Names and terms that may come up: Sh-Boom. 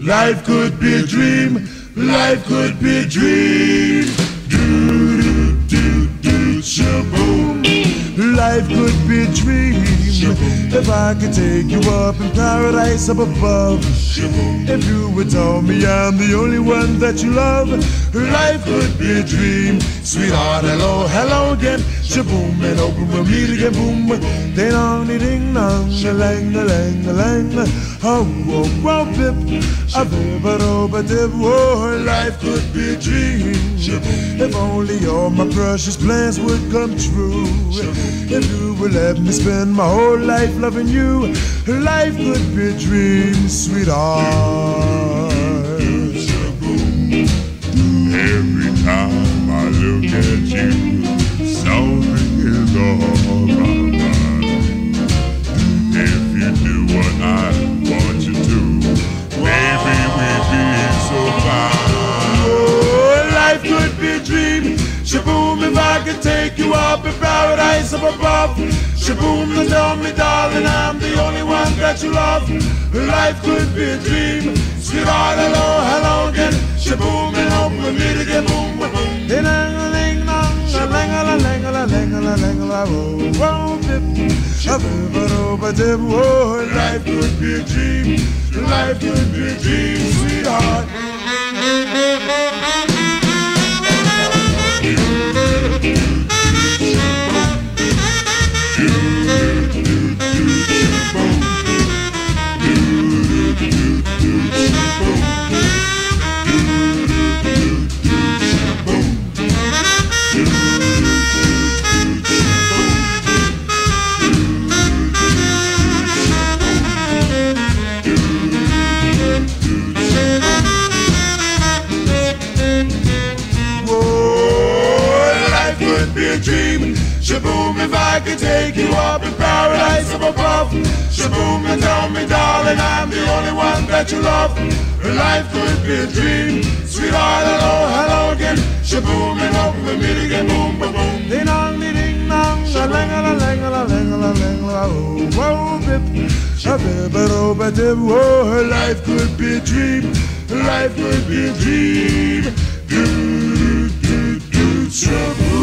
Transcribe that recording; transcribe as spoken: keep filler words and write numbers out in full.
Life could be a dream, life could be a dream. Do do do do, sh-boom. Life could be a dream. Sh-boom. If I could take you up in paradise up above. Sh-boom. If you would tell me I'm the only one that you love. Life could be a dream. Sweetheart, hello, hello again. Sh-boom, and open we'll meet again. Boom, ding dong, ding dong, lang, lang, lang. Oh, oh, oh, pip, a bib, a rob, a dib. Oh, life could be a dream. If only all my precious plans would come true. If you would let me spend my whole life loving you, life could be a dream, sweetheart. Every time I look at you, something is all my mind. If you do what I want you to, baby, we'd be so fine. Oh, life could be a dream. Sh-boom, if I could take you up in paradise up above. Sh-boom, you tell me, darling, I'm the only one that you love. Life could be a dream. Sweetheart, hello, hello again. Sh-boom, and hope we meet again. Boom, boom, boom. Ding dong, ding dong, lang la lang la lang la lang la. Oh, oh, life could be a dream. Life could be a dream, sweetheart. Sh-boom, if I could take you up in paradise up above. Sh-boom, and tell me, darling, I'm the only one that you love. Life could be a dream. Sweetheart, hello, hello again. Sh-boom, and hope we meet again. Boom, boom, boom. Ding dong, ding dong, lang la lang la lang la lang la. Oh, bip, a bip, a rob, a dip. Oh, life could be a dream. Life could be a dream. Do do do do. Sh-boom.